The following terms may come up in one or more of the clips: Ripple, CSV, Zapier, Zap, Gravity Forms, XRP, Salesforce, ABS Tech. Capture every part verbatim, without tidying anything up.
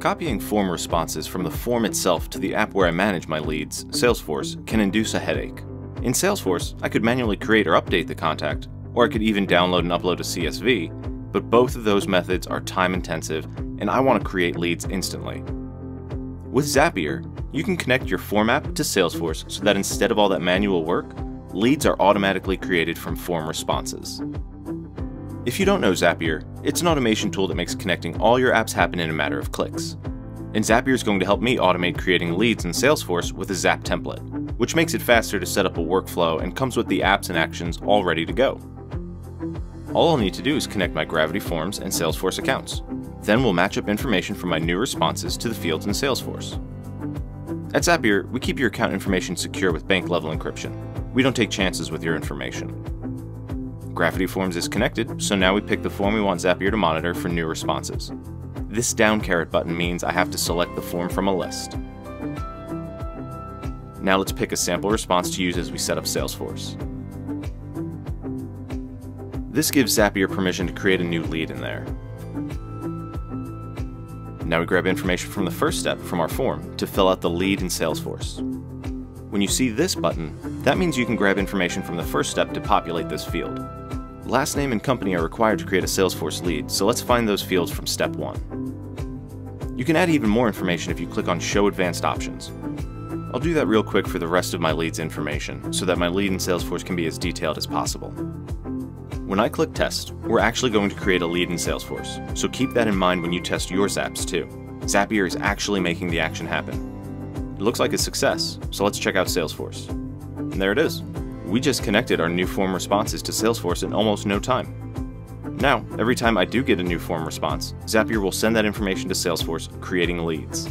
Copying form responses from the form itself to the app where I manage my leads, Salesforce, can induce a headache. In Salesforce, I could manually create or update the contact, or I could even download and upload a C S V, but both of those methods are time-intensive, and I want to create leads instantly. With Zapier, you can connect your form app to Salesforce so that instead of all that manual work, leads are automatically created from form responses. If you don't know Zapier, it's an automation tool that makes connecting all your apps happen in a matter of clicks. And Zapier is going to help me automate creating leads in Salesforce with a Zap template, which makes it faster to set up a workflow and comes with the apps and actions all ready to go. All I'll need to do is connect my Gravity Forms and Salesforce accounts. Then we'll match up information from my new responses to the fields in Salesforce. At Zapier, we keep your account information secure with bank-level encryption. We don't take chances with your information. Gravity Forms is connected, so now we pick the form we want Zapier to monitor for new responses. This down caret button means I have to select the form from a list. Now let's pick a sample response to use as we set up Salesforce. This gives Zapier permission to create a new lead in there. Now we grab information from the first step from our form to fill out the lead in Salesforce. When you see this button, that means you can grab information from the first step to populate this field. Last name and company are required to create a Salesforce lead, so let's find those fields from step one. You can add even more information if you click on Show Advanced Options. I'll do that real quick for the rest of my leads information, so that my lead in Salesforce can be as detailed as possible. When I click Test, we're actually going to create a lead in Salesforce, so keep that in mind when you test your Zaps too. Zapier is actually making the action happen. It looks like a success, so let's check out Salesforce. And there it is. We just connected our new form responses to Salesforce in almost no time. Now, every time I do get a new form response, Zapier will send that information to Salesforce, creating leads.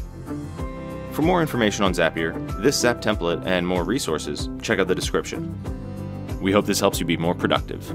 For more information on Zapier, this Zap template, and more resources, check out the description. We hope this helps you be more productive.